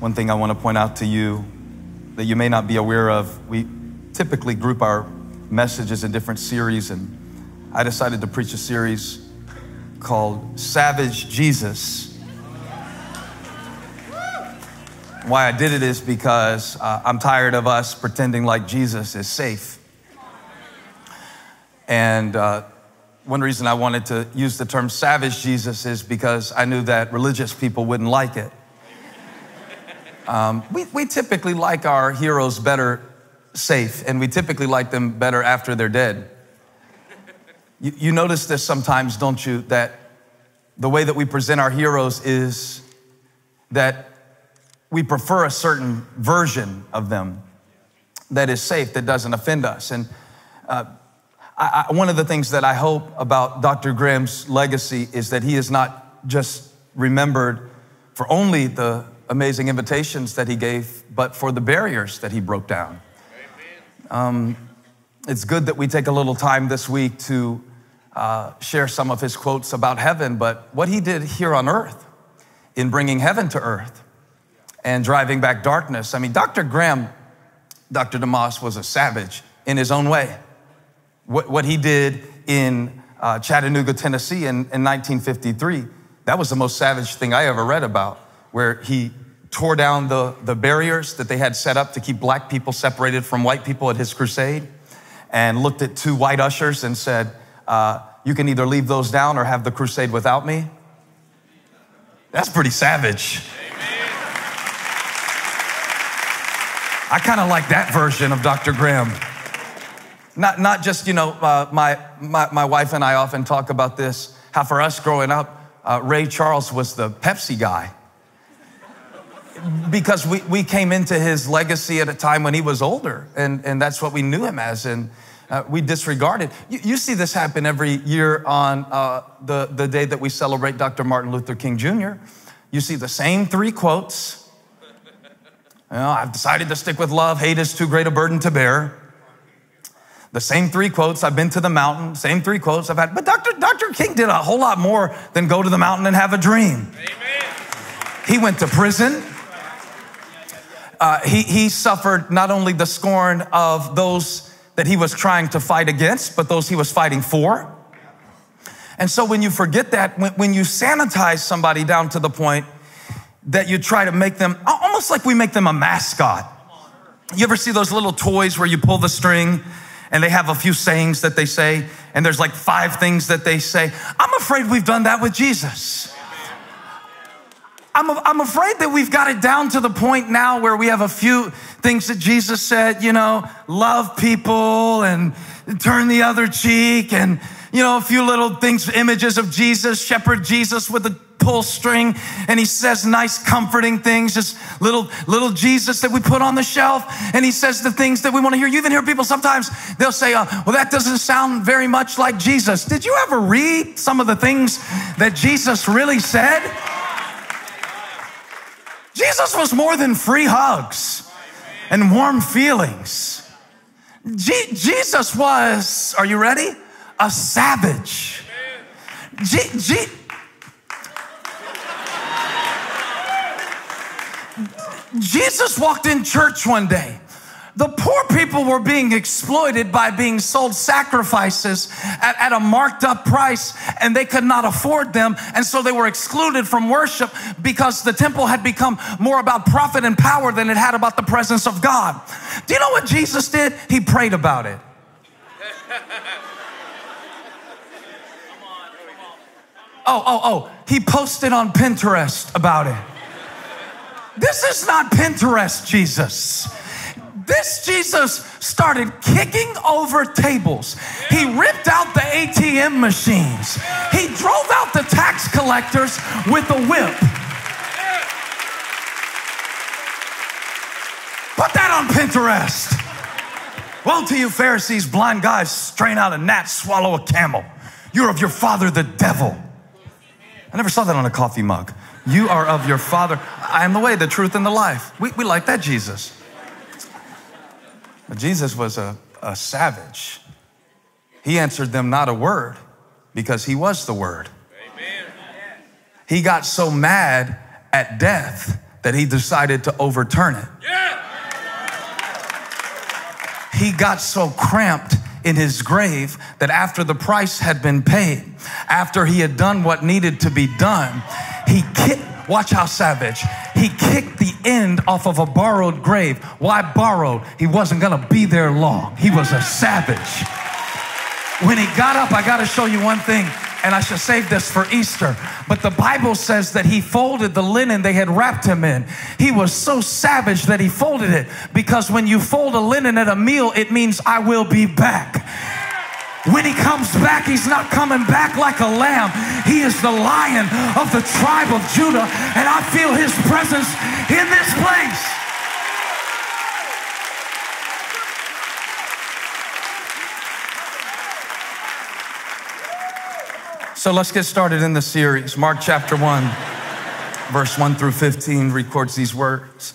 One thing I want to point out to you that you may not be aware of, we typically group our messages in different series, and I decided to preach a series called Savage Jesus. Why I did it is because I'm tired of us pretending like Jesus is safe. And one reason I wanted to use the term Savage Jesus is because I knew that religious people wouldn't like it. We typically like our heroes better safe, and we typically like them better after they're dead. You notice this sometimes, don't you? That the way that we present our heroes is that we prefer a certain version of them that is safe, that doesn't offend us. And one of the things that I hope about Dr. Graham's legacy is that he is not just remembered for only the amazing invitations that he gave, but for the barriers that he broke down. It's good that we take a little time this week to share some of his quotes about heaven, but what he did here on earth in bringing heaven to earth and driving back darkness. I mean, Dr. Graham, Dr. DeMoss was a savage in his own way. What he did in Chattanooga, Tennessee in 1953, that was the most savage thing I ever read about, where he tore down the barriers that they had set up to keep black people separated from white people at his crusade, and looked at two white ushers and said, you can either leave those down or have the crusade without me. That's pretty savage. Amen. I kind of like that version of Dr. Graham. Not just, you know, my wife and I often talk about this, how for us growing up, Ray Charles was the Pepsi guy. Because we came into his legacy at a time when he was older, and that's what we knew him as, and we disregarded. You see this happen every year on the day that we celebrate Dr. Martin Luther King Jr. You see the same three quotes. You know, I've decided to stick with love. Hate is too great a burden to bear. The same three quotes. I've been to the mountain. Same three quotes I've had. But Dr. King did a whole lot more than go to the mountain and have a dream. Amen. He went to prison. He suffered not only the scorn of those that he was trying to fight against, but those he was fighting for. And so when you forget that, when you sanitize somebody down to the point that you try to make them, almost like we make them a mascot. You ever see those little toys where you pull the string and they have a few sayings that they say, and there's like 5 things that they say? I'm afraid we've done that with Jesus. I'm afraid that we've got it down to the point now where we have a few things that Jesus said, you know, love people and turn the other cheek, and, you know, a few little things, images of Jesus, shepherd Jesus with a pull string, and he says nice comforting things, just little Jesus that we put on the shelf, and he says the things that we want to hear. You even hear people sometimes, they'll say, well, that doesn't sound very much like Jesus. Did you ever read some of the things that Jesus really said? Jesus was more than free hugs and warm feelings. Jesus was, are you ready? A savage. Jesus walked in church one day. The poor people were being exploited by being sold sacrifices at a marked up price, and they could not afford them. And so they were excluded from worship because the temple had become more about profit and power than it had about the presence of God. Do you know what Jesus did? He prayed about it. Oh, he posted on Pinterest about it. This is not Pinterest Jesus. This Jesus started kicking over tables. He ripped out the ATM machines. He drove out the tax collectors with a whip. Put that on Pinterest. Woe to you, Pharisees, blind guys, strain out a gnat, swallow a camel. You're of your father, the devil. I never saw that on a coffee mug. You are of your father. I am the way, the truth, and the life. We like that Jesus. But Jesus was a savage. He answered them not a word, because he was the Word. Amen. He got so mad at death that he decided to overturn it. Yeah. He got so cramped in his grave that after the price had been paid, after he had done what needed to be done, he kicked, watch how savage, he kicked the end off of a borrowed grave. Why borrowed? He wasn't gonna be there long. He was a savage. When he got up, I gotta show you one thing, and I should save this for Easter, but the Bible says that he folded the linen they had wrapped him in. He was so savage that he folded it, because when you fold a linen at a meal, it means I will be back. When he comes back, he's not coming back like a lamb. He is the Lion of the tribe of Judah, and I feel his presence in this place. So let's get started in the series. Mark chapter 1, verse 1 through 15 records these words.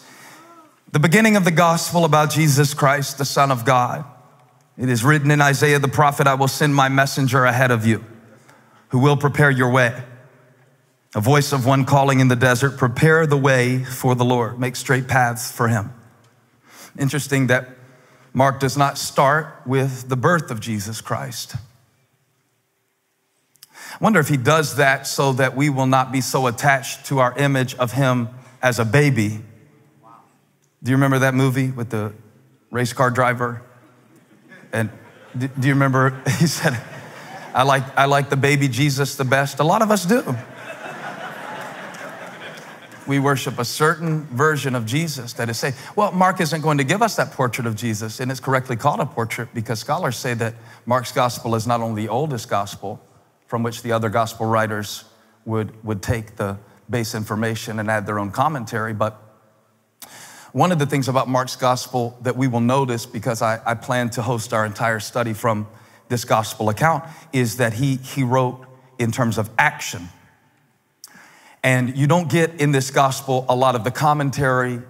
The beginning of the gospel about Jesus Christ, the Son of God. It is written in Isaiah the prophet, I will send my messenger ahead of you, who will prepare your way. A voice of one calling in the desert, prepare the way for the Lord. Make straight paths for him. Interesting that Mark does not start with the birth of Jesus Christ. I wonder if he does that so that we will not be so attached to our image of him as a baby. Do you remember that movie with the race car driver? And do you remember, he said, I like the baby Jesus the best. A lot of us do. We worship a certain version of Jesus that is saved. Well, Mark isn't going to give us that portrait of Jesus, and it's correctly called a portrait because scholars say that Mark's gospel is not only the oldest gospel, from which the other gospel writers would take the base information and add their own commentary. But one of the things about Mark's gospel that we will notice, because I plan to host our entire study from this gospel account, is that he wrote in terms of action. And you don't get in this gospel a lot of the commentary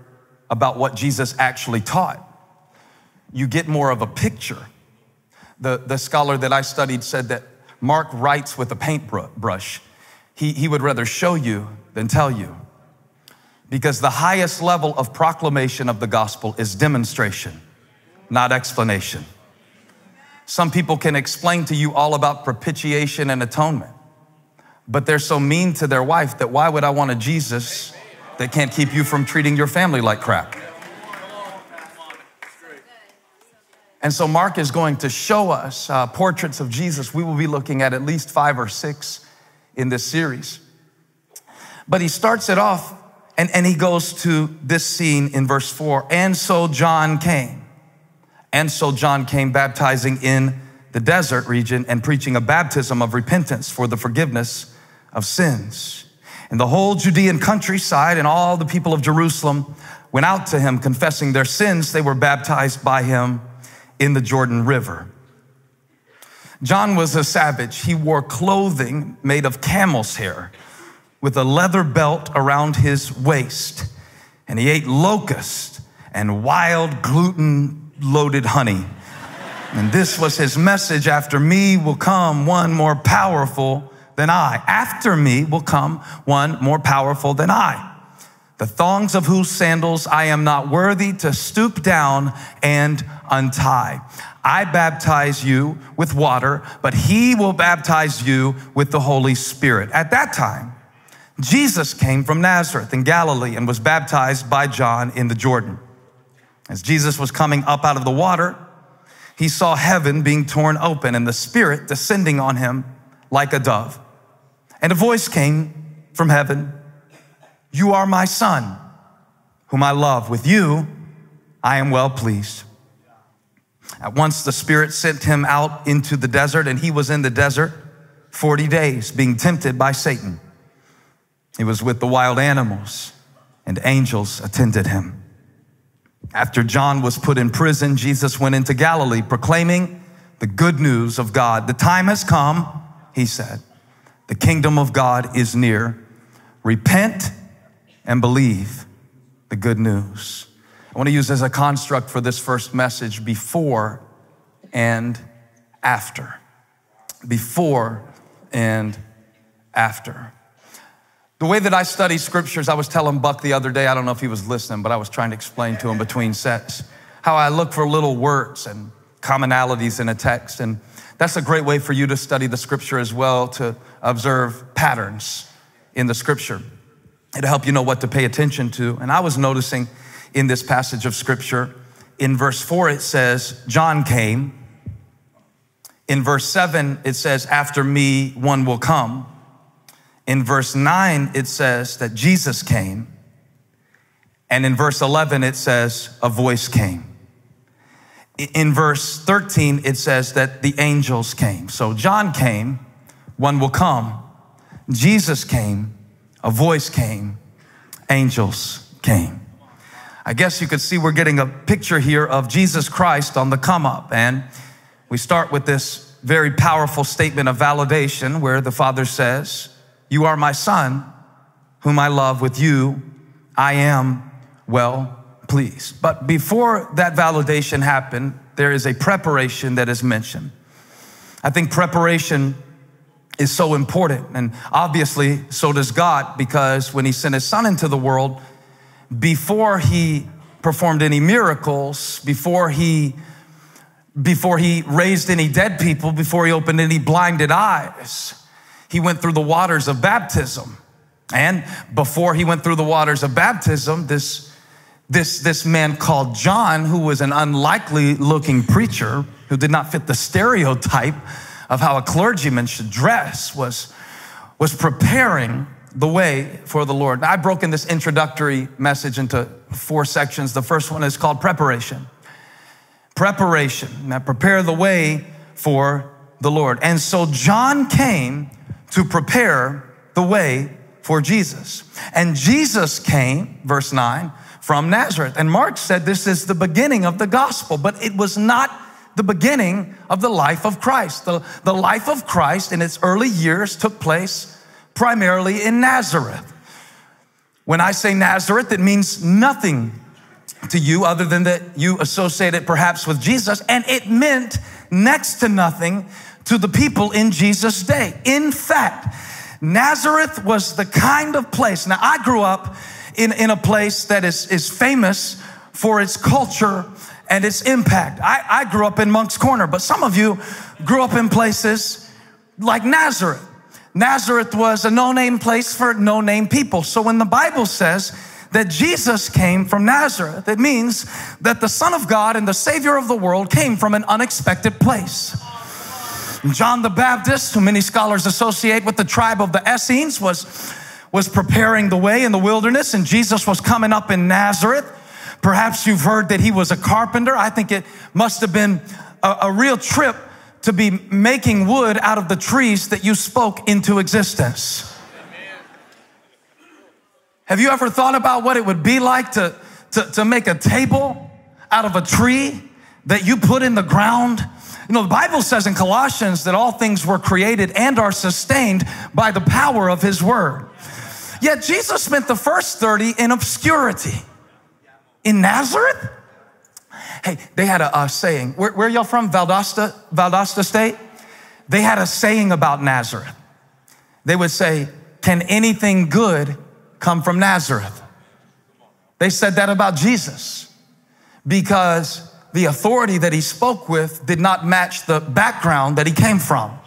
about what Jesus actually taught. You get more of a picture. The scholar that I studied said that Mark writes with a paintbrush. He would rather show you than tell you, because the highest level of proclamation of the gospel is demonstration, not explanation. Some people can explain to you all about propitiation and atonement, but they're so mean to their wife that why would I want a Jesus that can't keep you from treating your family like crap? And so Mark is going to show us portraits of Jesus. We will be looking at least 5 or 6 in this series. But he starts it off and he goes to this scene in verse 4. And so John came. And so John came baptizing in the desert region and preaching a baptism of repentance for the forgiveness of sins. And the whole Judean countryside and all the people of Jerusalem went out to him confessing their sins. They were baptized by him in the Jordan River. John was a savage. He wore clothing made of camel's hair with a leather belt around his waist. And he ate locusts and wild gluten-loaded honey. And this was his message: after me will come one more powerful than I. After me will come one more powerful than I, the thongs of whose sandals I am not worthy to stoop down and untie. I baptize you with water, but he will baptize you with the Holy Spirit. At that time, Jesus came from Nazareth in Galilee and was baptized by John in the Jordan. As Jesus was coming up out of the water, he saw heaven being torn open and the Spirit descending on him like a dove. And a voice came from heaven, "You are my son, whom I love. With you, I am well pleased." At once the Spirit sent him out into the desert, and he was in the desert 40 days, being tempted by Satan. He was with the wild animals, and angels attended him. After John was put in prison, Jesus went into Galilee, proclaiming the good news of God. "The time has come," he said. "The kingdom of God is near. Repent and believe the good news." I want to use as a construct for this first message, before and after. Before and after. The way that I study scriptures, I was telling Buck the other day, I don't know if he was listening, but I was trying to explain to him between sets how I look for little words and commonalities in a text. And that's a great way for you to study the scripture as well, to observe patterns in the scripture. It'll help you know what to pay attention to. And I was noticing in this passage of scripture, in verse 4, it says, John came. In verse 7, it says, after me, one will come. In verse 9, it says that Jesus came. And in verse 11, it says a voice came. In verse 13, it says that the angels came. So John came, one will come. Jesus came, a voice came, angels came. I guess you could see we're getting a picture here of Jesus Christ on the come up. And we start with this very powerful statement of validation where the Father says, you are my son, whom I love. With you, I am well pleased. But before that validation happened, there is a preparation that is mentioned. I think preparation is so important. And obviously, so does God, because when he sent his son into the world, before he performed any miracles, before he raised any dead people, before he opened any blinded eyes, he went through the waters of baptism. And before he went through the waters of baptism, this man called John, who was an unlikely looking preacher who did not fit the stereotype of how a clergyman should dress, was preparing the way for the Lord. Now, I've broken this introductory message into 4 sections. The first one is called preparation. Preparation. Now, prepare the way for the Lord. And so John came to prepare the way for Jesus. And Jesus came, verse 9, from Nazareth. And Mark said this is the beginning of the gospel, but it was not the beginning of the life of Christ. The life of Christ in its early years took place primarily in Nazareth. When I say Nazareth, it means nothing to you other than that you associate it perhaps with Jesus, and it meant next to nothing to the people in Jesus' day. In fact, Nazareth was the kind of place. Now, I grew up in a place that is famous for its culture and its impact. I grew up in Monk's Corner, but some of you grew up in places like Nazareth. Nazareth was a no-name place for no-name people. So when the Bible says that Jesus came from Nazareth, it means that the Son of God and the Savior of the world came from an unexpected place. John the Baptist, who many scholars associate with the tribe of the Essenes, was preparing the way in the wilderness, and Jesus was coming up in Nazareth. Perhaps you've heard that he was a carpenter. I think it must have been a real trip to be making wood out of the trees that you spoke into existence. Have you ever thought about what it would be like to make a table out of a tree that you put in the ground? You know, the Bible says in Colossians that all things were created and are sustained by the power of his word. Yet Jesus spent the first 30 in obscurity. In Nazareth? Hey, they had a saying. Where y'all from? Valdosta State? They had a saying about Nazareth. They would say, can anything good come from Nazareth? They said that about Jesus because the authority that he spoke with did not match the background that he came from.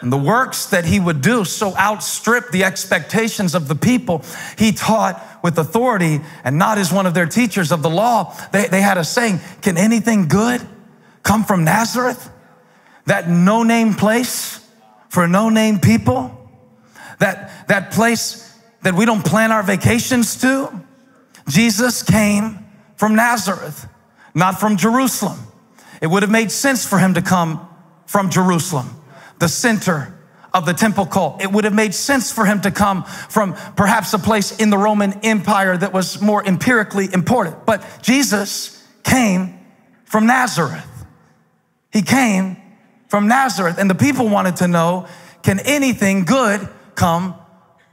And the works that he would do so outstripped the expectations of the people. He taught with authority and not as one of their teachers of the law. They had a saying, can anything good come from Nazareth? That no-name place for no-name people? That place that we don't plan our vacations to? Jesus came from Nazareth, not from Jerusalem. It would have made sense for him to come from Jerusalem, the center of the temple cult. It would have made sense for him to come from perhaps a place in the Roman Empire that was more empirically important. But Jesus came from Nazareth. He came from Nazareth. And the people wanted to know, can anything good come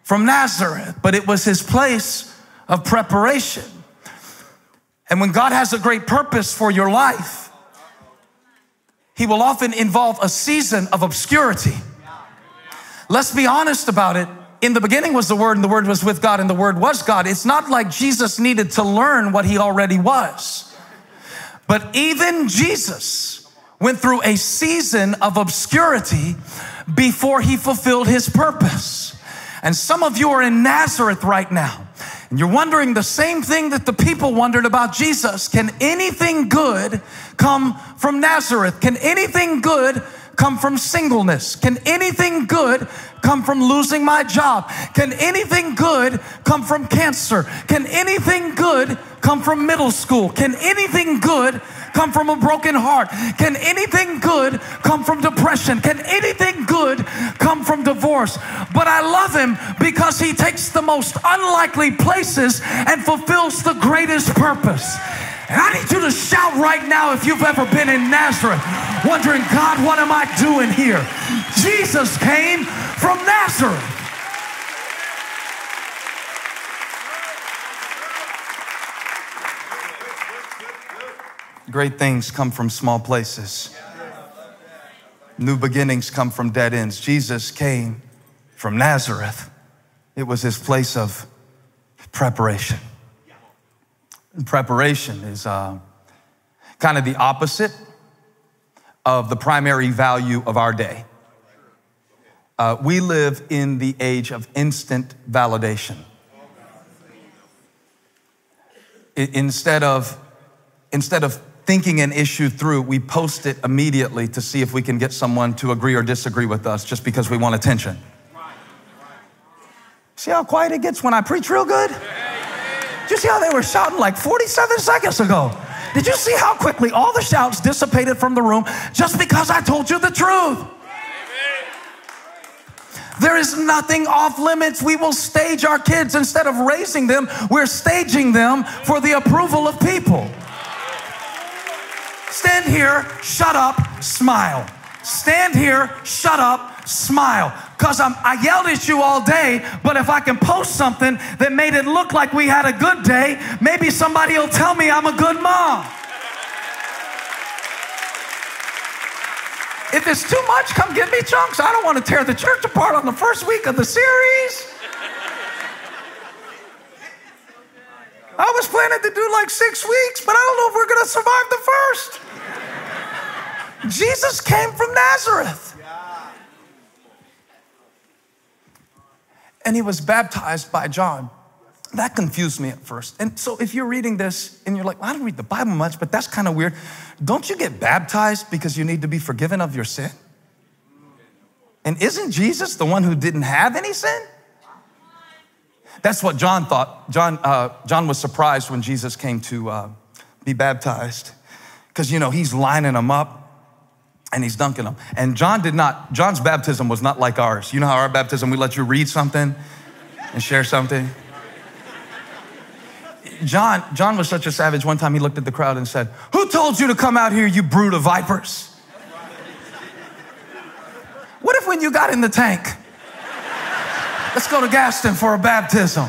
from Nazareth? But it was his place of preparation. And when God has a great purpose for your life, he will often involve a season of obscurity Let's be honest about it. In the beginning was the Word, and the Word was with God, and the Word was God. It's not like Jesus needed to learn what he already was. But even Jesus went through a season of obscurity before he fulfilled his purpose. And some of you are in Nazareth right now, and you're wondering the same thing that the people wondered about Jesus. Can anything good come from Nazareth? Can anything good come from singleness? Can anything good come from losing my job? Can anything good come from cancer? Can anything good come from middle school? Can anything good come from a broken heart? Can anything good come from depression? Can anything good come from divorce? But I love him because he takes the most unlikely places and fulfills the greatest purpose. And I need you to shout right now if you've ever been in Nazareth, wondering, God, what am I doing here? Jesus came from Nazareth. Great things come from small places. New beginnings come from dead ends. Jesus came from Nazareth. It was his place of preparation. And preparation is kind of the opposite of the primary value of our day. We live in the age of instant validation. Instead of thinking an issue through, we post it immediately to see if we can get someone to agree or disagree with us just because we want attention. See how quiet it gets when I preach real good? Did you see how they were shouting like 47 seconds ago? Did you see how quickly all the shouts dissipated from the room just because I told you the truth? There is nothing off limits. We will stage our kids. Instead of raising them, we're staging them for the approval of people. Stand here, shut up, smile. Stand here, shut up, smile. Because I yelled at you all day, but if I can post something that made it look like we had a good day, maybe somebody will tell me I'm a good mom. If it's too much, come give me chunks. I don't want to tear the church apart on the first week of the series. I was planning to do like 6 weeks, but I don't know if we're going to survive the first. Jesus came from Nazareth. And he was baptized by John. That confused me at first. And so if you're reading this and you're like, well, I don't read the Bible much, but that's kind of weird. Don't you get baptized because you need to be forgiven of your sin? And isn't Jesus the one who didn't have any sin? That's what John thought. John was surprised when Jesus came to be baptized because, you know, he's lining them up. And he's dunking them. And John's baptism was not like ours. You know how our baptism, we let you read something and share something. John was such a savage. One time he looked at the crowd and said, "Who told you to come out here, you brood of vipers?" What if when you got in the tank, let's go to Gaston for a baptism?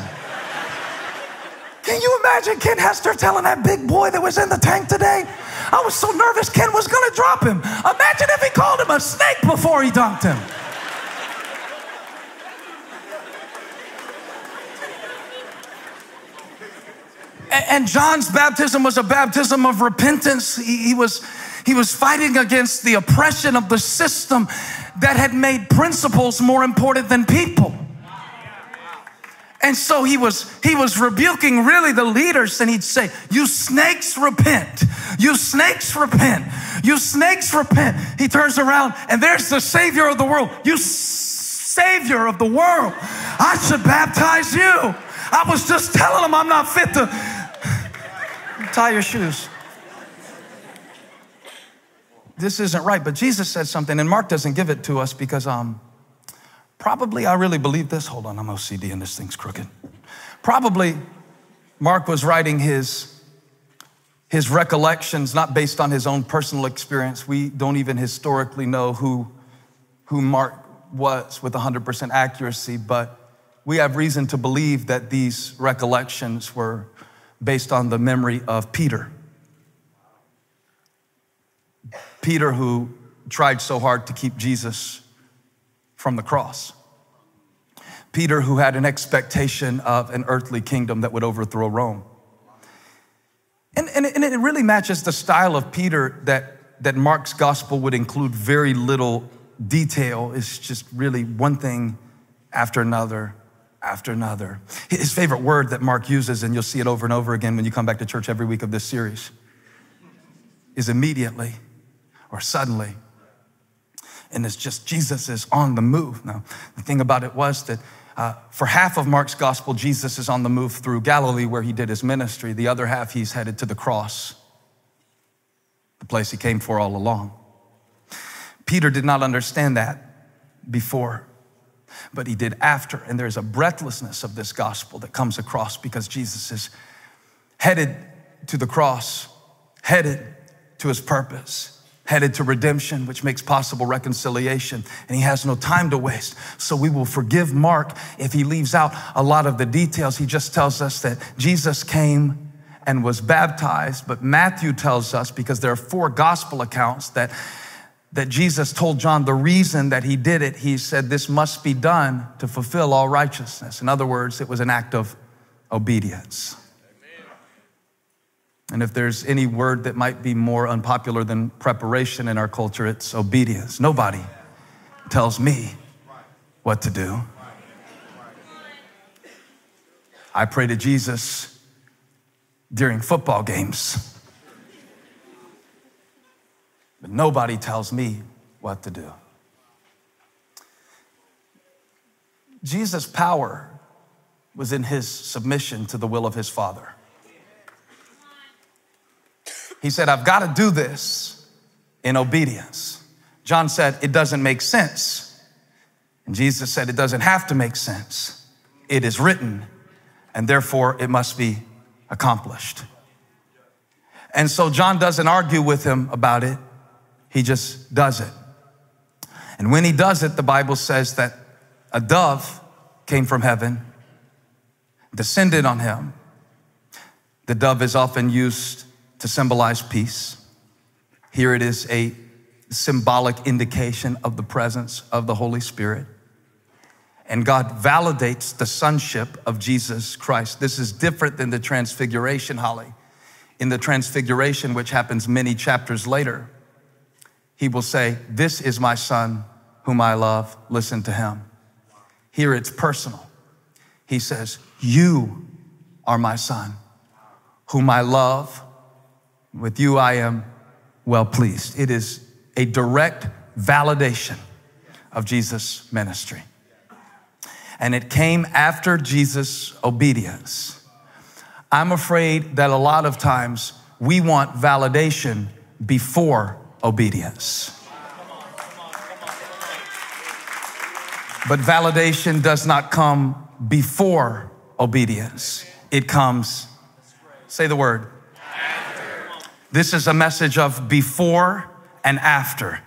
Can you imagine Ken Hester telling that big boy that was in the tank today? I was so nervous Ken was going to drop him. Imagine if he called him a snake before he dunked him. And John's baptism was a baptism of repentance. He was fighting against the oppression of the system that had made principles more important than people. And so he was rebuking really the leaders, and he'd say, "You snakes repent, you snakes repent, you snakes repent." He turns around and there's the Savior of the world. "You Savior of the world, I should baptize you. I was just telling him I'm not fit to tie your shoes. This isn't right." But Jesus said something, and Mark doesn't give it to us because probably I really believe this. Hold on, I'm OCD and this thing's crooked. Probably Mark was writing his recollections not based on his own personal experience. We don't even historically know who Mark was with 100% accuracy, but we have reason to believe that these recollections were based on the memory of Peter. Peter, who tried so hard to keep Jesus from the cross. Peter, who had an expectation of an earthly kingdom that would overthrow Rome. And it really matches the style of Peter that Mark's gospel would include very little detail. It's just really one thing after another, after another. His favorite word that Mark uses, and you'll see it over and over again when you come back to church every week of this series, is immediately or suddenly. And it's just Jesus is on the move. Now, the thing about it was that for half of Mark's gospel, Jesus is on the move through Galilee where he did his ministry. The other half, he's headed to the cross, the place he came for all along. Peter did not understand that before, but he did after. And there's a breathlessness of this gospel that comes across because Jesus is headed to the cross, headed to his purpose, headed to redemption, which makes possible reconciliation, and he has no time to waste. So we will forgive Mark if he leaves out a lot of the details. He just tells us that Jesus came and was baptized, but Matthew tells us, because there are four gospel accounts, that Jesus told John the reason that he did it. He said, this must be done to fulfill all righteousness. In other words, it was an act of obedience. And if there's any word that might be more unpopular than preparation in our culture, it's obedience. Nobody tells me what to do. I pray to Jesus during football games, but nobody tells me what to do. Jesus' power was in his submission to the will of his Father. He said, I've got to do this in obedience. John said, it doesn't make sense. And Jesus said, it doesn't have to make sense. It is written, and therefore it must be accomplished. And so John doesn't argue with him about it. He just does it. And when he does it, the Bible says that a dove came from heaven, descended on him. The dove is often used to symbolize peace. Here it is a symbolic indication of the presence of the Holy Spirit. And God validates the sonship of Jesus Christ. This is different than the Transfiguration, Holly. In the Transfiguration, which happens many chapters later, he will say, this is my son whom I love, listen to him. Here it's personal. He says, you are my son whom I love. With you, I am well pleased. It is a direct validation of Jesus' ministry. And it came after Jesus' obedience. I'm afraid that a lot of times we want validation before obedience. But validation does not come before obedience. It comes, say the word, this is a message of before and after.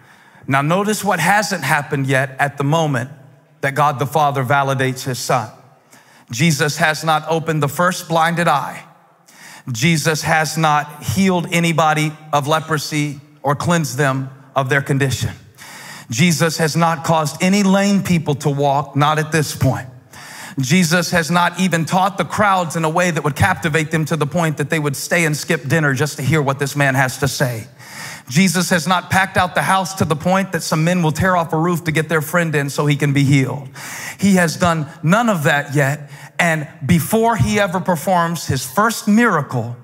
Now notice what hasn't happened yet at the moment that God the Father validates his son. Jesus has not opened the first blinded eye. Jesus has not healed anybody of leprosy or cleansed them of their condition. Jesus has not caused any lame people to walk, not at this point. Jesus has not even taught the crowds in a way that would captivate them to the point that they would stay and skip dinner just to hear what this man has to say. Jesus has not packed out the house to the point that some men will tear off a roof to get their friend in so he can be healed. He has done none of that yet. And before he ever performs his first miracle,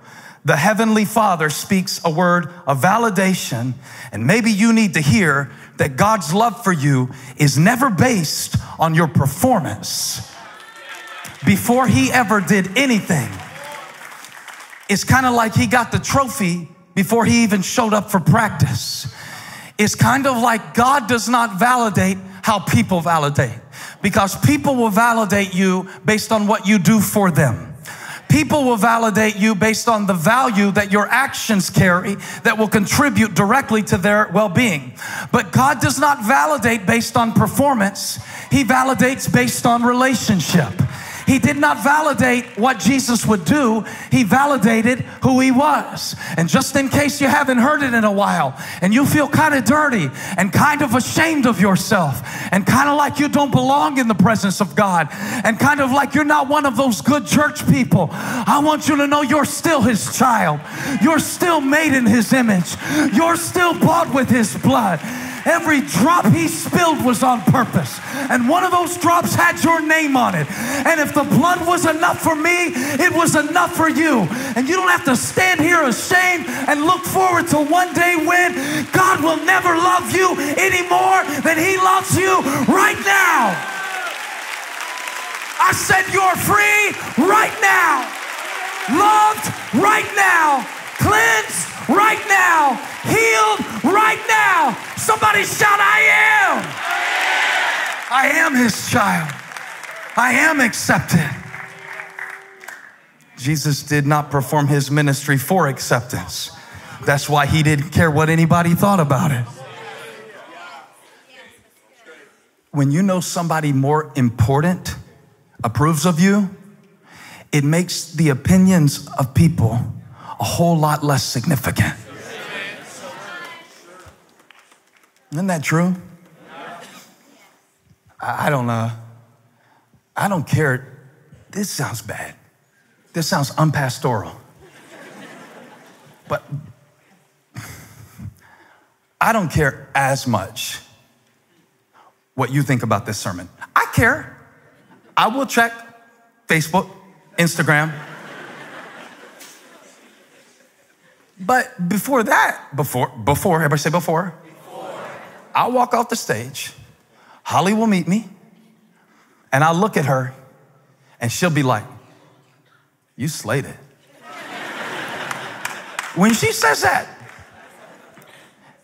the Heavenly Father speaks a word of validation. And maybe you need to hear that God's love for you is never based on your performance. Before he ever did anything, it's kind of like he got the trophy before he even showed up for practice. It's kind of like God does not validate how people validate, because people will validate you based on what you do for them. People will validate you based on the value that your actions carry that will contribute directly to their well-being. But God does not validate based on performance. He validates based on relationship. He did not validate what Jesus would do. He validated who he was. And just in case you haven't heard it in a while and you feel kind of dirty and kind of ashamed of yourself and kind of like you don't belong in the presence of God and kind of like you're not one of those good church people, I want you to know you're still his child. You're still made in his image. You're still bought with his blood. Every drop he spilled was on purpose. And one of those drops had your name on it. And if the blood was enough for me, it was enough for you. And you don't have to stand here ashamed and look forward to one day when God will never love you any more than he loves you right now. I said you're free right now. Loved right now. Cleansed right now. Healed right now. Somebody shout, I am. I am his child. I am accepted. Jesus did not perform his ministry for acceptance. That's why he didn't care what anybody thought about it. When you know somebody more important approves of you, it makes the opinions of people a whole lot less significant. Isn't that true? I don't know. I don't care. This sounds bad. This sounds unpastoral. But I don't care as much what you think about this sermon. I care. I will check Facebook, Instagram. But before that, everybody say before. I'll walk off the stage, Holly will meet me, and I'll look at her, and she'll be like, you slayed it. When she says that,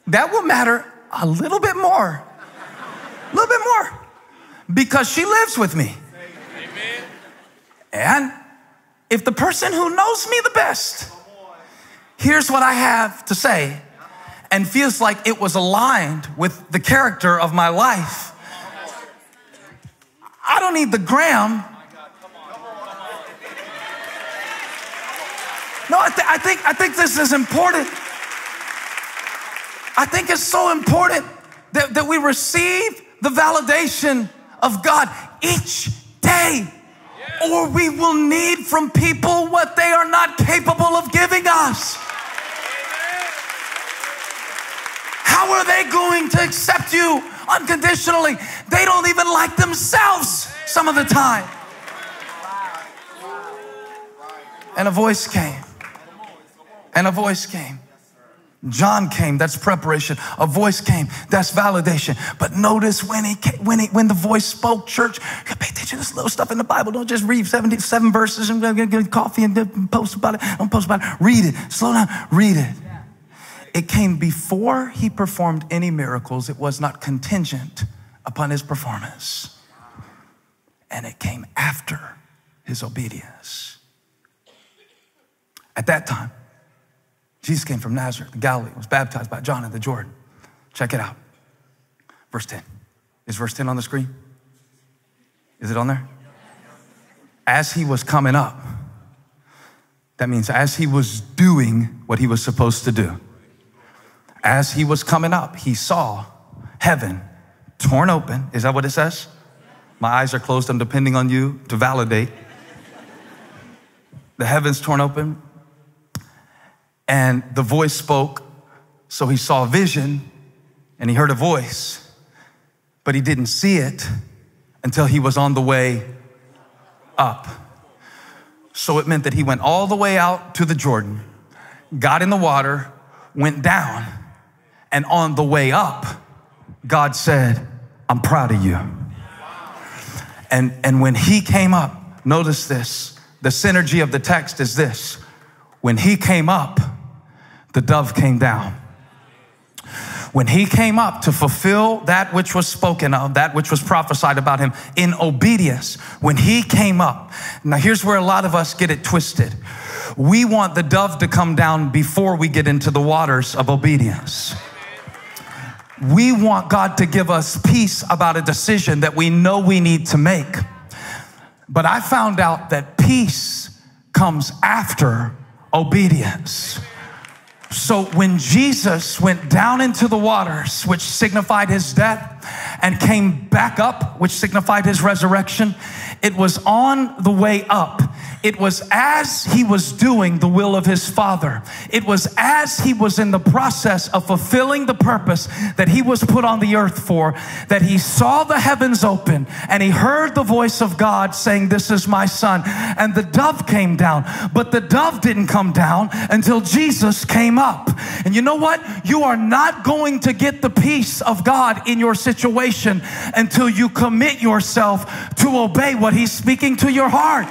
that will matter a little bit more. A little bit more. Because she lives with me. Amen. And if the person who knows me the best hears what I have to say, and feels like it was aligned with the character of my life, I don't need the Graham. No, I think this is important. I think it's so important that we receive the validation of God each day, or we will need from people what they are not capable of giving us. How are they going to accept you unconditionally? They don't even like themselves some of the time. And a voice came. And a voice came. John came. That's preparation. A voice came. That's validation. But notice when the voice spoke, church, pay attention to this little stuff in the Bible. Don't just read 77 verses and get coffee and post about it. Don't post about it. Read it. Slow down. Read it. It came before he performed any miracles. It was not contingent upon his performance. And it came after his obedience. At that time, Jesus came from Nazareth, Galilee, was baptized by John in the Jordan. Check it out. Verse 10. Is verse 10 on the screen? Is it on there? As he was coming up, that means as he was doing what he was supposed to do, as he was coming up, he saw heaven torn open. Is that what it says? My eyes are closed. I'm depending on you to validate. The heavens torn open. And the voice spoke. So he saw a vision and he heard a voice. But he didn't see it until he was on the way up. So it meant that he went all the way out to the Jordan, got in the water, went down. And on the way up, God said, I'm proud of you. And when he came up, notice this. The synergy of the text is this. When he came up, the dove came down. When he came up to fulfill that which was spoken of, that which was prophesied about him in obedience, when he came up. Now here's where a lot of us get it twisted. We want the dove to come down before we get into the waters of obedience. We want God to give us peace about a decision that we know we need to make. But I found out that peace comes after obedience. So when Jesus went down into the waters, which signified his death, and came back up, which signified his resurrection, it was on the way up. It was as he was doing the will of his Father. It was as he was in the process of fulfilling the purpose that he was put on the earth for, that he saw the heavens open and he heard the voice of God saying, "This is my son." And the dove came down, but the dove didn't come down until Jesus came up. And you know what? You are not going to get the peace of God in your situation until you commit yourself to obey what he's speaking to your heart.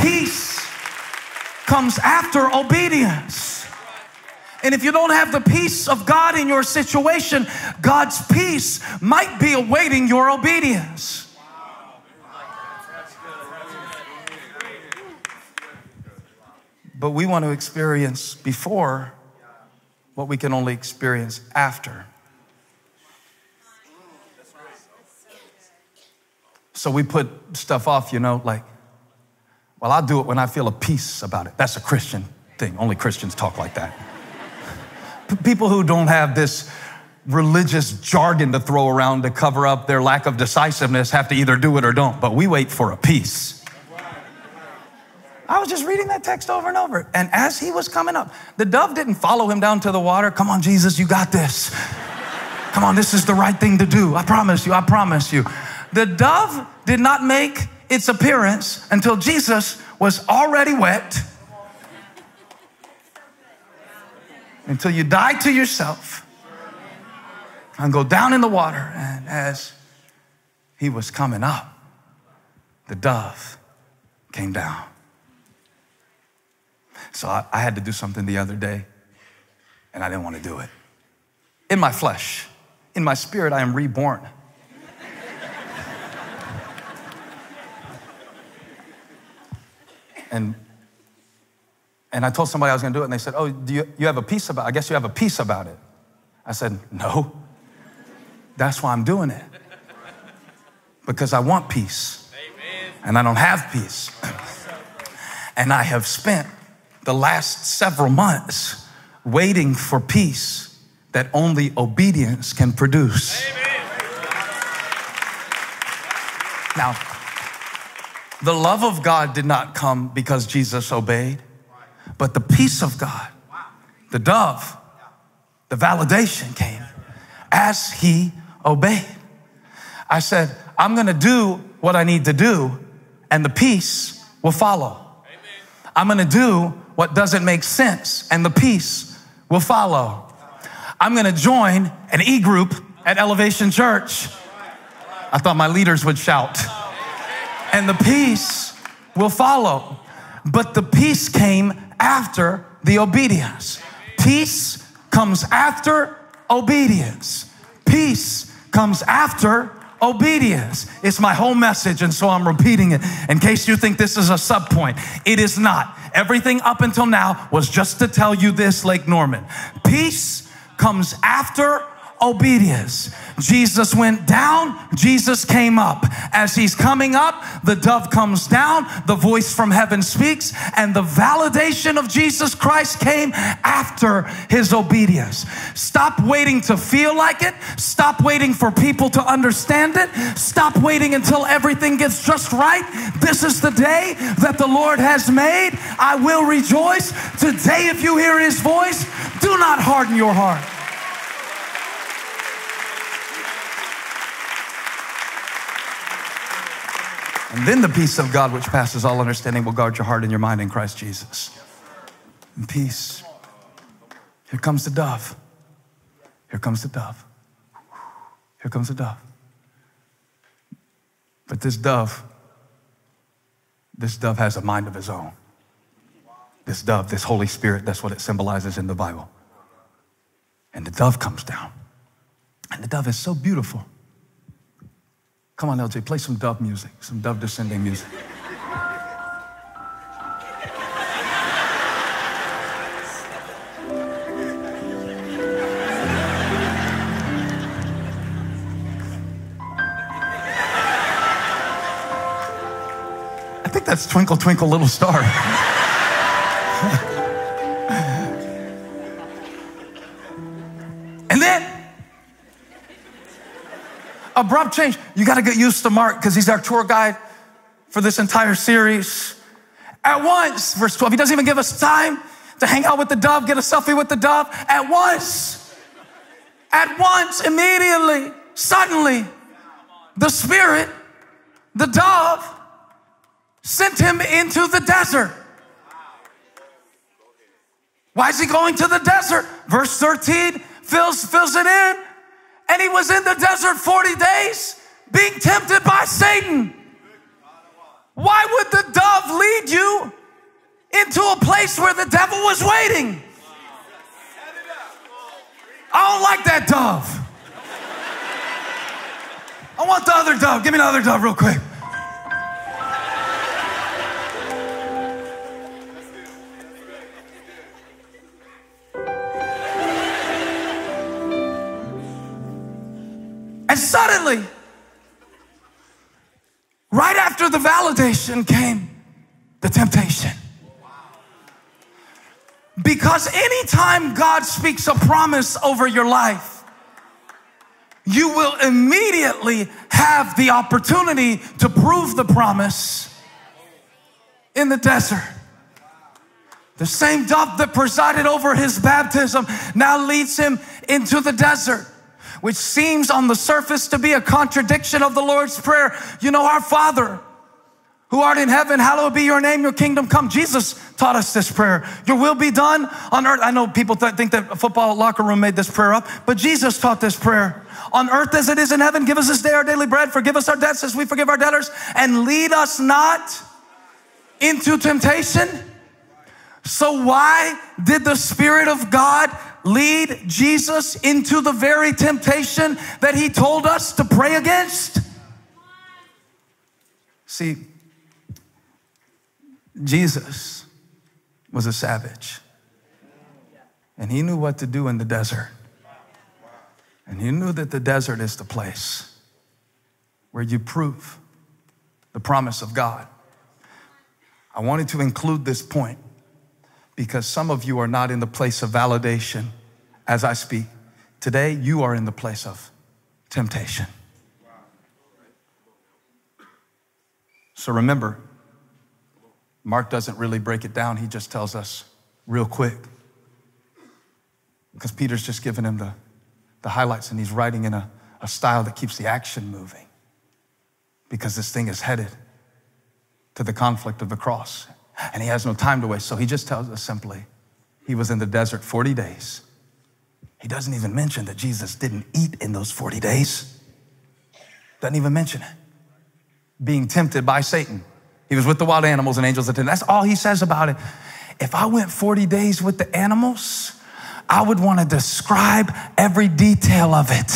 Peace comes after obedience. And if you don't have the peace of God in your situation, God's peace might be awaiting your obedience. But we want to experience before what we can only experience after. So we put stuff off, you know, like, well, I'll do it when I feel a peace about it. That's a Christian thing. Only Christians talk like that. People who don't have this religious jargon to throw around to cover up their lack of decisiveness have to either do it or don't, but we wait for a peace. I was just reading that text over and over. And as he was coming up, the dove didn't follow him down to the water. Come on, Jesus, you got this. Come on, this is the right thing to do. I promise you, I promise you. The dove did not make its appearance until Jesus was already wet. Until you die to yourself and go down in the water. And as he was coming up, the dove came down. So I had to do something the other day, and I didn't want to do it. In my flesh, in my spirit, I am reborn. And I told somebody I was going to do it, and they said, "Oh, do you have a piece about it? I guess you have a piece about it." I said, "No, that's why I'm doing it, because I want peace." Amen. And I don't have peace. And I have spent the last several months waiting for peace that only obedience can produce. Amen. Now, the love of God did not come because Jesus obeyed, but the peace of God, the dove, the validation came as he obeyed. I said, I'm going to do what I need to do, and the peace will follow. I'm going to do what doesn't make sense, and the peace will follow. I'm going to join an e-group at Elevation Church. I thought my leaders would shout. And the peace will follow. But the peace came after the obedience. Peace comes after obedience. Peace comes after obedience. It's my whole message, and so I'm repeating it in case you think this is a sub point. It is not. Everything up until now was just to tell you this, Lake Norman. Peace comes after obedience. Jesus went down, Jesus came up. As he's coming up, the dove comes down, the voice from heaven speaks, and the validation of Jesus Christ came after his obedience. Stop waiting to feel like it. Stop waiting for people to understand it. Stop waiting until everything gets just right. This is the day that the Lord has made. I will rejoice. Today, if you hear his voice, do not harden your heart. And then the peace of God, which passes all understanding, will guard your heart and your mind in Christ Jesus. In peace. Here comes the dove. Here comes the dove. Here comes the dove. But this dove has a mind of his own. This dove, this Holy Spirit, that's what it symbolizes in the Bible. And the dove comes down. And the dove is so beautiful. Come on, LJ, play some dove music, some dove descending music. that's Twinkle, Twinkle, Little Star. And then, abrupt change. You got to get used to Mark because he's our tour guide for this entire series. At once, verse 12, he doesn't even give us time to hang out with the dove, get a selfie with the dove. At once, immediately, suddenly, the Spirit, the dove, sent him into the desert. Why is he going to the desert? Verse 13 fills it in. And he was in the desert 40 days being tempted by Satan. Why would the dove lead you into a place where the devil was waiting? I don't like that dove. I want the other dove. Give me the other dove real quick. And suddenly, right after the validation came the temptation. Because anytime God speaks a promise over your life, you will immediately have the opportunity to prove the promise in the desert. The same dove that presided over his baptism now leads him into the desert, which seems on the surface to be a contradiction of the Lord's Prayer. You know, our Father, who art in heaven, hallowed be your name, your kingdom come. Jesus taught us this prayer. Your will be done on earth. I know people think that a football locker room made this prayer up, but Jesus taught this prayer. On earth as it is in heaven, give us this day our daily bread. Forgive us our debts as we forgive our debtors. And lead us not into temptation. So why did the Spirit of God lead Jesus into the very temptation that he told us to pray against? See, Jesus was a savage, and he knew what to do in the desert. And he knew that the desert is the place where you prove the promise of God. I wanted to include this point because some of you are not in the place of validation as I speak. Today, you are in the place of temptation. So remember, Mark doesn't really break it down. He just tells us real quick because Peter's just giving him the highlights, and he's writing in a style that keeps the action moving because this thing is headed to the conflict of the cross, and he has no time to waste. So he just tells us simply, he was in the desert 40 days. He doesn't even mention that Jesus didn't eat in those 40 days. Doesn't even mention it. Being tempted by Satan. He was with the wild animals and angels attended. That's all he says about it. If I went 40 days with the animals, I would want to describe every detail of it.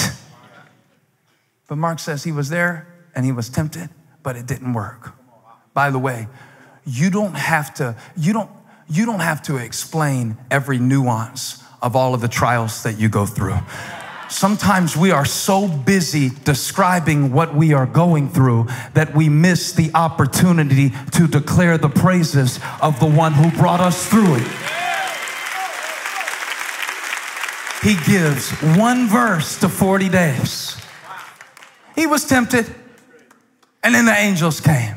But Mark says he was there and he was tempted, but it didn't work. By the way, you don't have to explain every nuance of all of the trials that you go through. Sometimes we are so busy describing what we are going through that we miss the opportunity to declare the praises of the one who brought us through it. He gives one verse to 40 days. He was tempted, and then the angels came.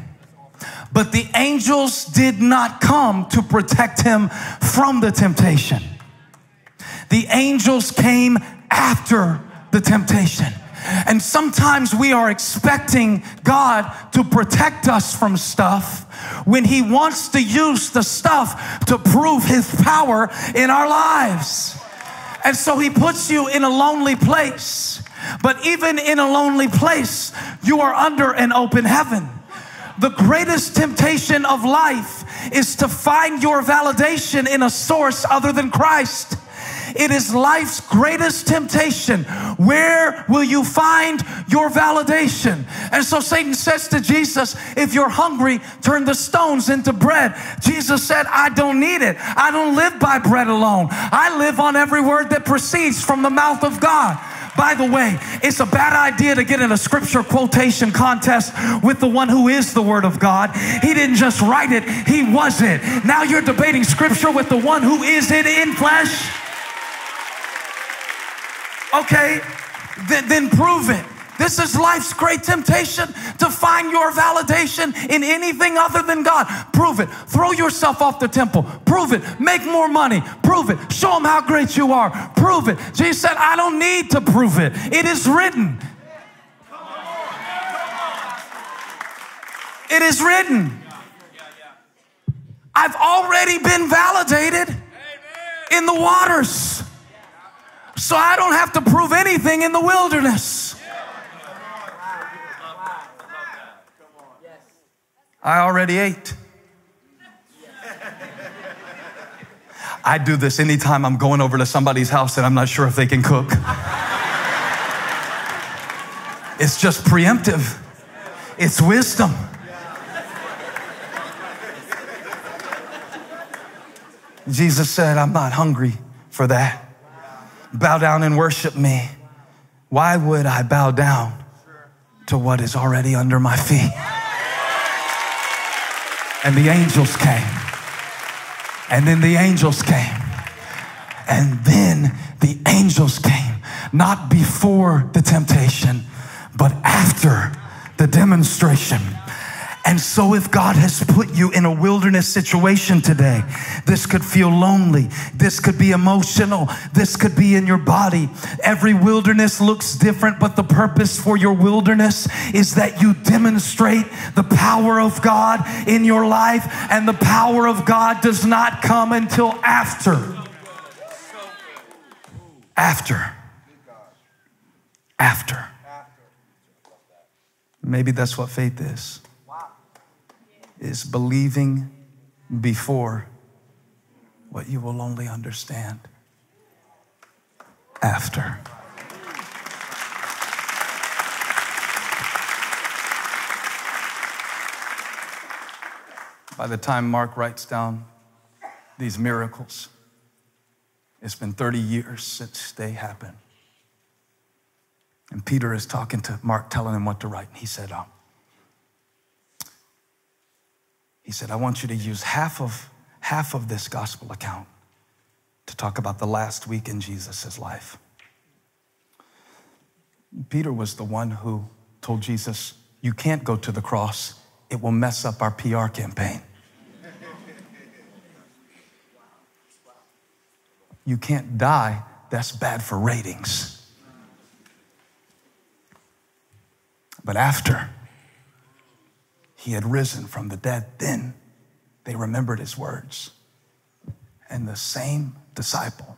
But the angels did not come to protect him from the temptation. The angels came after the temptation. And sometimes we are expecting God to protect us from stuff when he wants to use the stuff to prove his power in our lives. And so he puts you in a lonely place. But even in a lonely place, you are under an open heaven. The greatest temptation of life is to find your validation in a source other than Christ. It is life's greatest temptation. Where will you find your validation? And so Satan says to Jesus, if you're hungry, turn the stones into bread. Jesus said, I don't need it. I don't live by bread alone. I live on every word that proceeds from the mouth of God. By the way, it's a bad idea to get in a scripture quotation contest with the one who is the Word of God. He didn't just write it, he was it. Now you're debating scripture with the one who is it in flesh. Okay, then prove it. This is life's great temptation, to find your validation in anything other than God. Prove it. Throw yourself off the temple. Prove it. Make more money. Prove it. Show them how great you are. Prove it. Jesus said, I don't need to prove it. It is written. It is written. I've already been validated in the waters. So I don't have to prove anything in the wilderness. I already ate. I do this anytime I'm going over to somebody's house and I'm not sure if they can cook. It's just preemptive. It's wisdom. Jesus said, I'm not hungry for that. Bow down and worship me. Why would I bow down to what is already under my feet? And the angels came. And then the angels came. And then the angels came. Not before the temptation, but after the demonstration. And so if God has put you in a wilderness situation today, this could feel lonely. This could be emotional. This could be in your body. Every wilderness looks different, but the purpose for your wilderness is that you demonstrate the power of God in your life, and the power of God does not come until after. After. Maybe that's what faith is. Is believing before what you will only understand after. By the time Mark writes down these miracles, it's been 30 years since they happened. And Peter is talking to Mark, telling him what to write. And he said, I want you to use half of this gospel account to talk about the last week in Jesus' life. Peter was the one who told Jesus, you can't go to the cross. It will mess up our PR campaign. You can't die. That's bad for ratings. But after he had risen from the dead, then they remembered his words. And the same disciple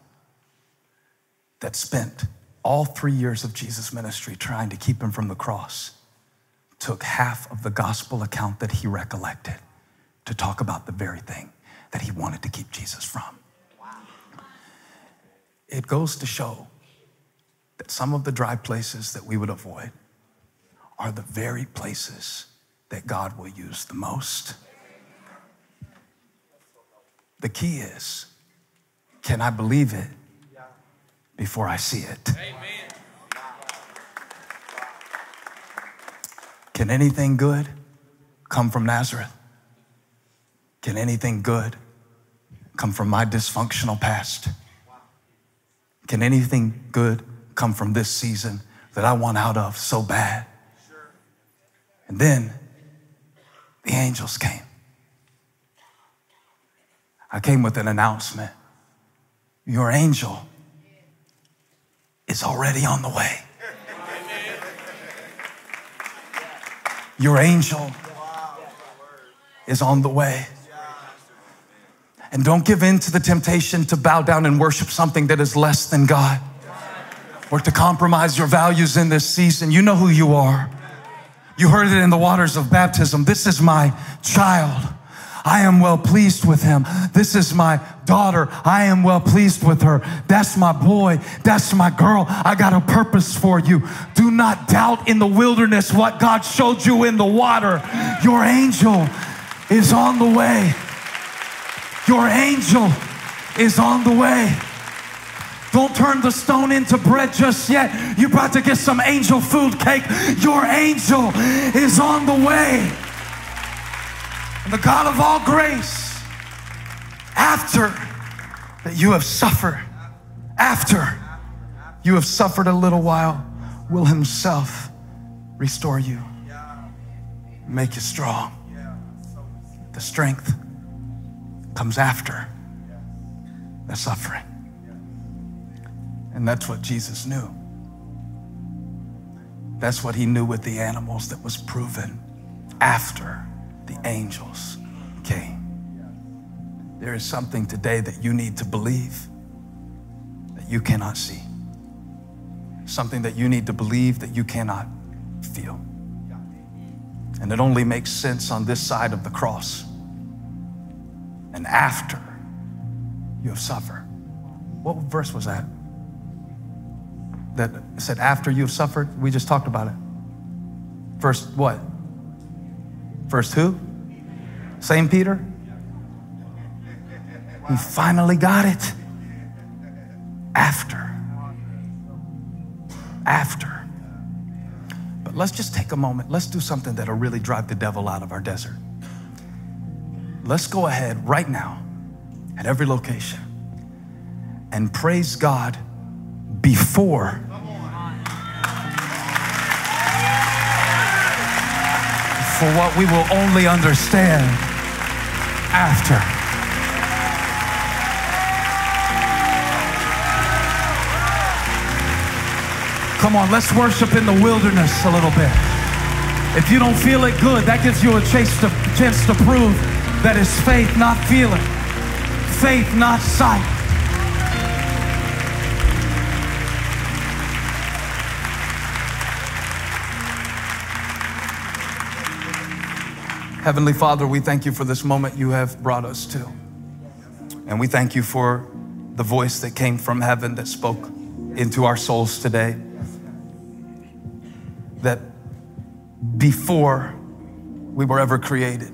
that spent all 3 years of Jesus' ministry trying to keep him from the cross took half of the gospel account that he recollected to talk about the very thing that he wanted to keep Jesus from. It goes to show that some of the dry places that we would avoid are the very places that God will use the most. The key is, can I believe it before I see it? Amen. Can anything good come from Nazareth? Can anything good come from my dysfunctional past? Can anything good come from this season that I want out of so bad? And then the angels came. I came with an announcement. Your angel is already on the way. Your angel is on the way. And don't give in to the temptation to bow down and worship something that is less than God, or to compromise your values in this season. You know who you are. You heard it in the waters of baptism. This is my child. I am well pleased with him. This is my daughter. I am well pleased with her. That's my boy. That's my girl. I got a purpose for you. Do not doubt in the wilderness what God showed you in the water. Your angel is on the way. Your angel is on the way. Don't turn the stone into bread just yet. You're about to get some angel food cake. Your angel is on the way. And the God of all grace, after that you have suffered, after you have suffered a little while, will himself restore you, make you strong. The strength comes after the suffering. And that's what Jesus knew. That's what he knew with the animals, that was proven after the angels came. There is something today that you need to believe that you cannot see. Something that you need to believe that you cannot feel. And it only makes sense on this side of the cross. And after you have suffered. What verse was that? That said after you've suffered? We just talked about it. Verse what? Verse who? Same Peter? He finally got it. After. After. But let's just take a moment. Let's do something that'll really drive the devil out of our desert. Let's go ahead right now at every location and praise God before. For what we will only understand after. Come on, let's worship in the wilderness a little bit. If you don't feel it, good. That gives you a chance to prove that it's faith, not feeling. Faith, not sight. Heavenly Father, we thank you for this moment you have brought us to. And we thank you for the voice that came from heaven that spoke into our souls today. That before we were ever created,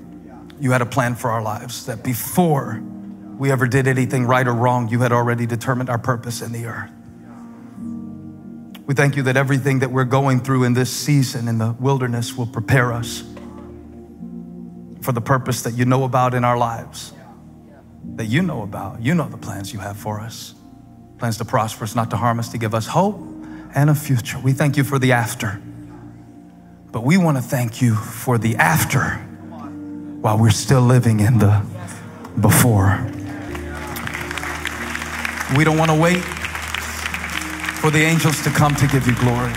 you had a plan for our lives. That before we ever did anything right or wrong, you had already determined our purpose in the earth. We thank you that everything that we're going through in this season in the wilderness will prepare us for the purpose that you know about in our lives, that you know about. You know the plans you have for us, plans to prosper us, not to harm us, to give us hope and a future. We thank you for the after, but we want to thank you for the after while we're still living in the before. We don't want to wait for the angels to come to give you glory.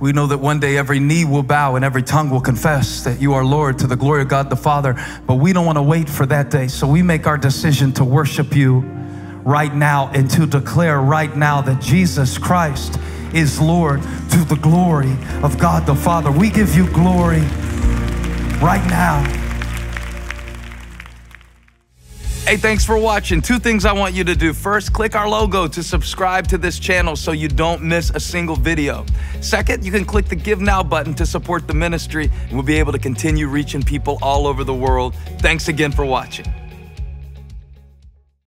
We know that one day every knee will bow and every tongue will confess that you are Lord to the glory of God the Father, but we don't want to wait for that day. So we make our decision to worship you right now and to declare right now that Jesus Christ is Lord to the glory of God the Father. We give you glory right now. Hey, thanks for watching. Two things I want you to do. First, click our logo to subscribe to this channel so you don't miss a single video. Second, you can click the Give Now button to support the ministry, and we'll be able to continue reaching people all over the world. Thanks again for watching.